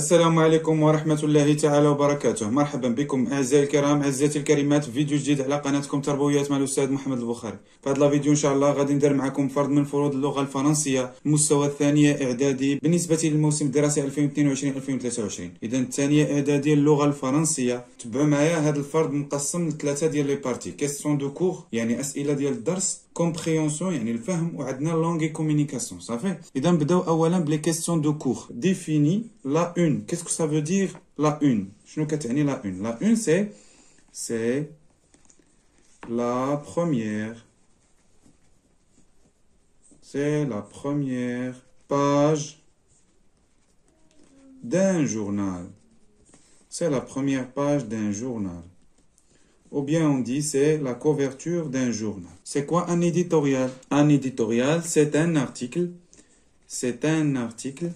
السلام عليكم ورحمة الله تعالى وبركاته. مرحبا بكم أعزائي الكرام أعزائي الكريمات في فيديو جديد على قناتكم تربويات مع الأستاذ محمد البخاري. في هذا الفيديو إن شاء الله غادي ندير معكم فرض من فروض اللغة الفرنسية المستوى الثانية إعدادي بالنسبة للموسم الدراسي 2022-2023. إذا الثانية إعدادي اللغة الفرنسية، تبعوا معايا. هذا الفرض مقسم لثلاثة ديال لي بارتي: كيسيون دو كور يعني أسئلة ديال الدرس، كومبريونسيون يعني الفهم، وعندنا لونغ كومونيكاسيون. صافي، إذا نبداو أولا بلي كيسيون دو كور. ديفيني لا اون. Qu'est-ce que ça veut dire la une? شنو كتعني la une? La une c'est la première. C'est la première page d'un journal. C'est la première page d'un journal. Ou bien on dit c'est la couverture d'un journal. C'est quoi un éditorial? Un éditorial, c'est un article. C'est un article.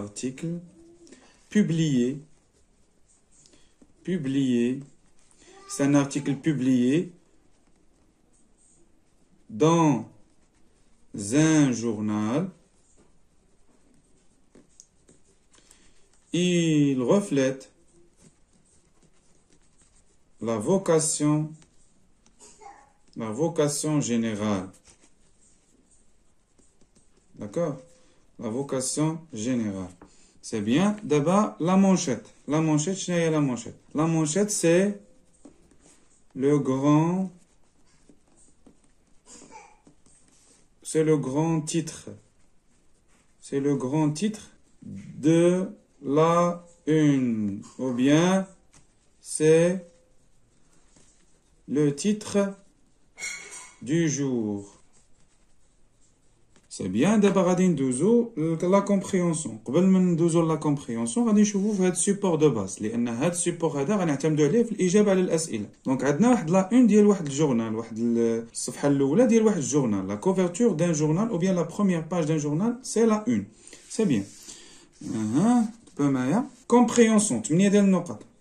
Article publié, c'est un article publié dans un journal. Il reflète la vocation générale. D'accord? La vocation générale. C'est bien. D'abord, la manchette. La manchette, je n'ai pas la manchette. La manchette, c'est le grand titre. C'est le grand titre de la une. Ou bien, c'est le titre du jour. C'est bien. D'abord, la compréhension. Avant de la compréhension, on va voir le support de base. Ce support, on va utiliser pour répondre aux questions. Donc, on a une d'un journal, une journal. La couverture d'un journal ou bien la première page d'un journal, c'est la une. C'est bien. Compréhension.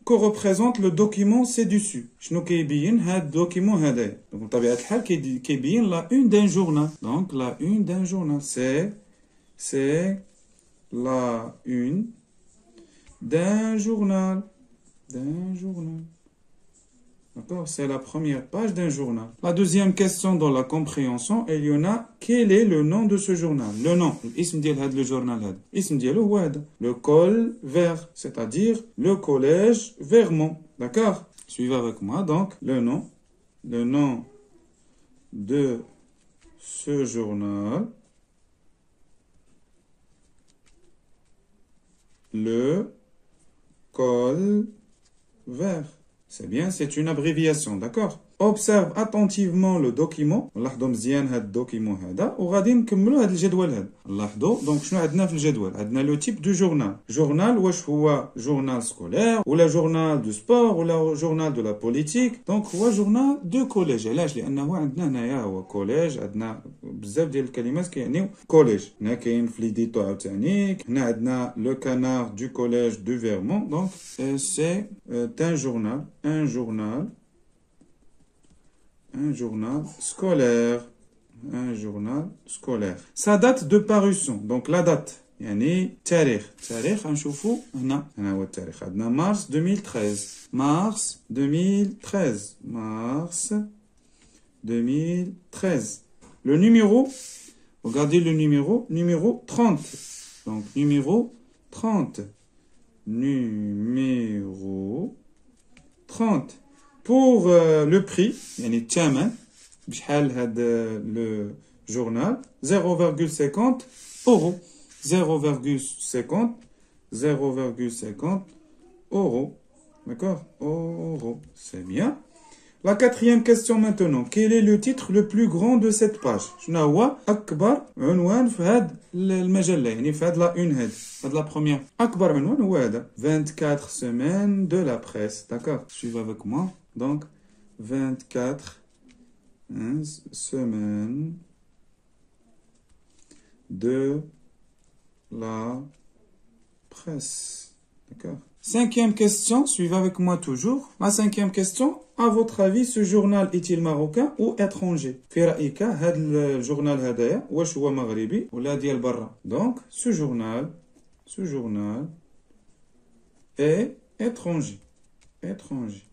Que représente le document ci-dessus? Chno kaybiyin had document haday. Donc tabiat al-hal kaybiyin la une d'un journal. Donc la une d'un journal c'est la une d'un journal. D'accord, c'est la première page d'un journal. La deuxième question dans la compréhension, il y en a, quel est le nom de ce journal? Le nom, l'ism diyal had le journal had. L'ism diyal had. Le col vert, c'est-à-dire le collège Vermont. D'accord? Suivez avec moi, donc, le nom de ce journal. Le col vert. C'est bien, c'est une abréviation, d'accord? Observe attentivement le document. Lahdo mzyan had document hada. Ou ghadi nkemmlou had l'jedwal had. Lahdo, donc chnou adna fil jedwal? Adna le type du journal. Journal, wesh huwa journal scolaire, ou la journal du sport, ou la journal de la politique. Donc huwa journal de collège. Alash li anna huwa adna naya huwa collège, adna bzaf diyal kalimat ki yani collège. Hna kayen fil édito awtani, hna adna le canard du collège de Vermont. Donc c'est un journal scolaire. Un journal scolaire. Sa date de parution. Donc la date. Yani tarikh. Tarikh, on choufou. Hna wa tarikh. Adna mars 2013. Mars 2013. Le numéro. Regardez le numéro. Numéro 30. Donc numéro 30. Numéro 30. Pour le prix, yani tchaman, bchal had le journal, 0,50 €. 0,50 €. D'accord? Euro. C'est bien. La quatrième question maintenant. Quel est le titre le plus grand de cette page? Chna huwa akbar unwan fi had al-majalla, yani fi had la une had. Had la première. Akbar unwan huwa hada. 24 semaines de la presse. D'accord? Suivez avec moi. Donc, 24 semaines de la presse. D'accord? Cinquième question, suivez avec moi toujours. Ma cinquième question, à votre avis, ce journal est-il marocain ou étranger? Fi ra'ika, had le journal hadaya, wesh huwa maghribi, ou la diyal barra. Donc, ce journal, Ce journal est étranger. Étranger.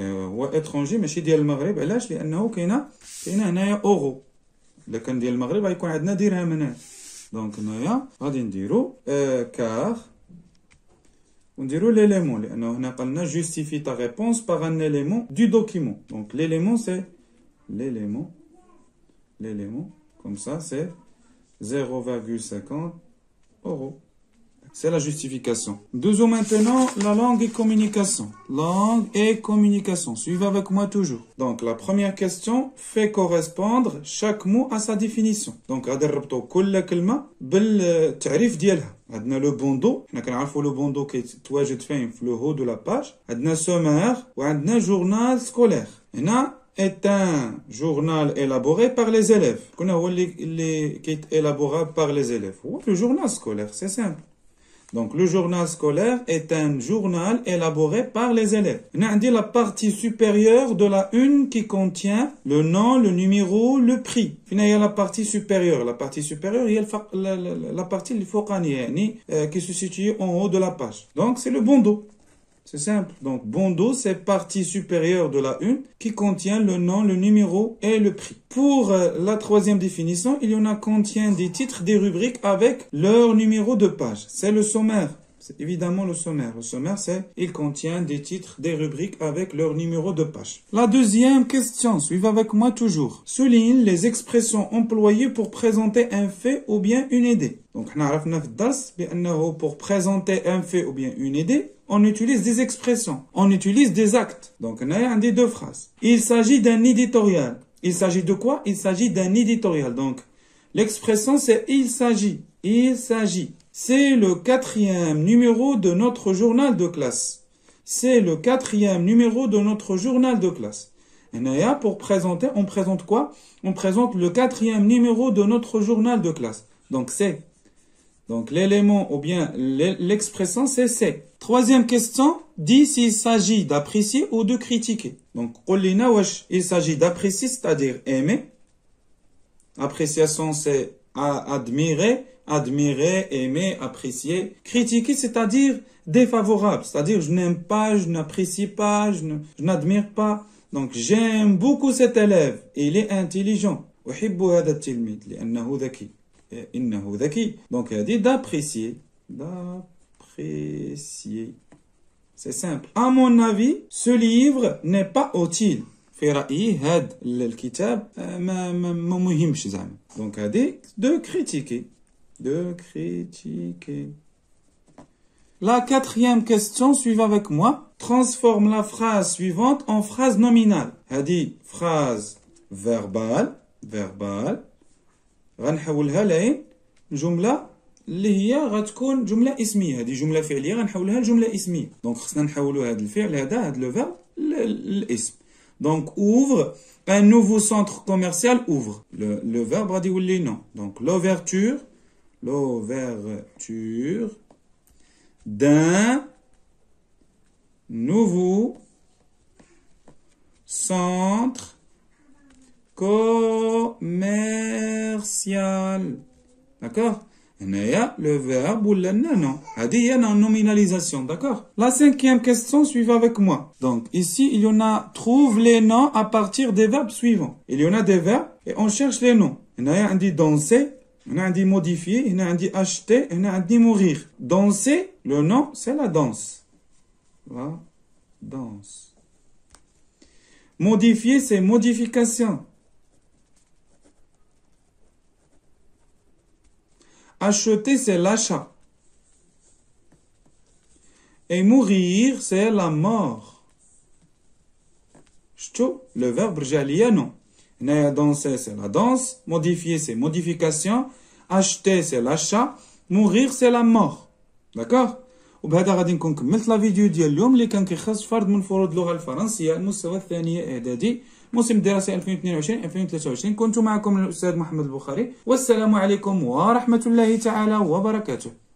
هو اترونجي ماشي ديال المغرب. علاش؟ لانه كاينه هنايا اورو. الا كان ديال المغرب غيكون عندنا درهم هنا. دونك هنايا غادي نديرو كار ونديرو ليليمون لانه هنا قالنا جوستيفي تا ريبونس باغ ان اليمون دو دوكيمون. دونك ليليمون سي ليليمون ليليمون كوم سا سي 0,50 اورو. C'est la justification. Nous avons maintenant la langue et communication. Langue et communication. Suivez avec moi toujours. Donc, la première question fait correspondre chaque mot à sa définition. Donc, nous avons le bandeau. Nous avons le bandeau qui est le haut de la page. Nous avons sommaire ou un journal scolaire. Est un journal élaboré par les élèves. Nous avons qui est élaboré par les élèves. Le journal scolaire, c'est simple. Donc, le journal scolaire est un journal élaboré par les élèves. On a dit la partie supérieure de la une qui contient le nom, le numéro, le prix. Il y a la partie supérieure. La partie supérieure, il y a la partie qui se situe en haut de la page. Donc, c'est le bandeau. C'est simple. Donc, bandeau, c'est partie supérieure de la une qui contient le nom, le numéro et le prix. Pour la troisième définition, il y en a contient des titres, des rubriques avec leur numéro de page. C'est le sommaire. C'est évidemment le sommaire. Le sommaire, c'est il contient des titres, des rubriques avec leur numéro de page. La deuxième question, suivez avec moi toujours. Souligne les expressions employées pour présenter un fait ou bien une idée. Donc, on a pour présenter un fait ou bien une idée, on utilise des expressions, on utilise des actes. Donc, on a des deux phrases. Il s'agit d'un éditorial. Il s'agit de quoi? Il s'agit d'un éditorial. Donc, l'expression, c'est il s'agit. Il s'agit. C'est le quatrième numéro de notre journal de classe. C'est le quatrième numéro de notre journal de classe. Et là, pour présenter, on présente quoi? On présente le quatrième numéro de notre journal de classe. Donc, c'est. Donc, l'élément ou bien l'expression, c'est c'est. Troisième question, dit s'il s'agit d'apprécier ou de critiquer. Donc, il s'agit d'apprécier, c'est-à-dire aimer. Appréciation, c'est admirer. Admirer, aimer, apprécier. Critiquer, c'est-à-dire défavorable. C'est-à-dire, je n'aime pas, je n'apprécie pas, je n'admire pas. Donc, j'aime beaucoup cet élève. Il est intelligent. Donc, elle dit d'apprécier. D'apprécier. C'est simple. À mon avis, ce livre n'est pas utile. Donc, elle dit de critiquer. De critiquer. La quatrième question, suivez avec moi. Transforme la phrase suivante en phrase nominale. Elle dit phrase verbale. Verbale. غنحولها لين جملة اللي هي غتكون جملة اسمية. هذه جملة فعلية غنحولها لجملة اسمية. دونك خصنا نحولوا هذا الفعل هذا هذا لو فيرب للاسم. دونك ouvre un nouveau centre commercial ouvre. Le verbe غادي يولي non. دونك l'ouverture. L'ouverture d'un nouveau centre commercial. D'accord? Le verbe ou le non. C'est une nominalisation, d'accord? La cinquième question, suivez avec moi. Donc, ici, il y en a, trouve les noms à partir des verbes suivants. Il y en a des verbes et on cherche les noms. Il y a un dit danser. On a dit modifier, on a dit acheter, on a dit mourir. Danser, le nom, c'est la danse. La danse. Modifier, c'est modification. Acheter, c'est l'achat. Et mourir, c'est la mort. Le verbe jalia, non. Danser, c'est la danse. Modifier, c'est modification. Acheter, c'est l'achat. Mourir, c'est la mort. D'accord? وبهذا غادي نكون كملت لا فيديو ديال اليوم اللي كان كيخص فرد من فروض اللغه الفرنسيه المستوى الثاني اعدادي موسم الدراسي 2022 2023. كنت معكم الاستاذ محمد البخاري والسلام عليكم ورحمه الله تعالى وبركاته.